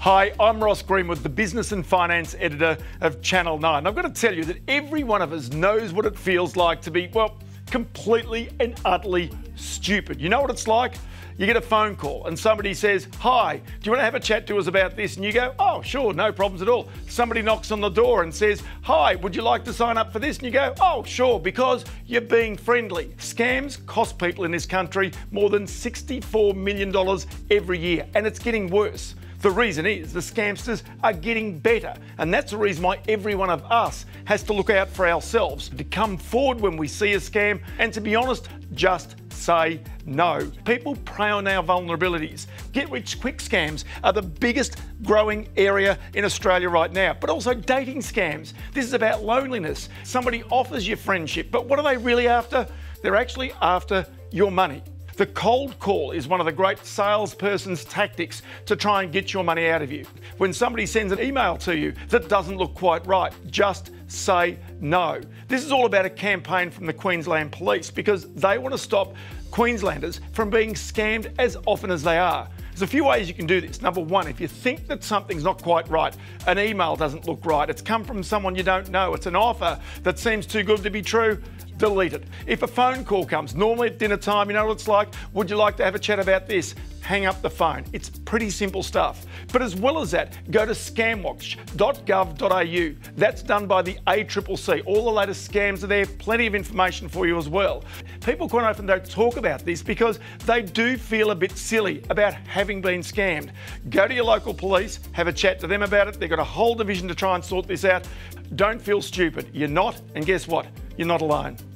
Hi, I'm Ross Greenwood, the business and finance editor of Channel 9. I've got to tell you that every one of us knows what it feels like to be, well, completely and utterly stupid. You know what it's like? You get a phone call and somebody says, "Hi, do you want to have a chat to us about this?" And you go, "Oh, sure, no problems at all." Somebody knocks on the door and says, "Hi, would you like to sign up for this?" And you go, "Oh, sure," because you're being friendly. Scams cost people in this country more than $64 million every year, and it's getting worse. The reason is the scamsters are getting better, and that's the reason why every one of us has to look out for ourselves, to come forward when we see a scam, and to be honest, just say no. People prey on our vulnerabilities. Get-rich-quick scams are the biggest growing area in Australia right now, but also dating scams. This is about loneliness. Somebody offers you friendship, but what are they really after? They're actually after your money. The cold call is one of the great salesperson's tactics to try and get your money out of you. When somebody sends an email to you that doesn't look quite right, just say no. This is all about a campaign from the Queensland Police because they want to stop Queenslanders from being scammed as often as they are. There's a few ways you can do this. Number one, if you think that something's not quite right, an email doesn't look right, it's come from someone you don't know, it's an offer that seems too good to be true, delete it. If a phone call comes, normally at dinner time, you know what it's like, "Would you like to have a chat about this?" Hang up the phone. It's pretty simple stuff. But as well as that, go to scamwatch.gov.au. That's done by the ACCC. All the latest scams are there, plenty of information for you as well. People quite often don't talk about this because they do feel a bit silly about having been scammed. Go to your local police, have a chat to them about it. They've got a whole division to try and sort this out. Don't feel stupid. You're not, and guess what? You're not alone.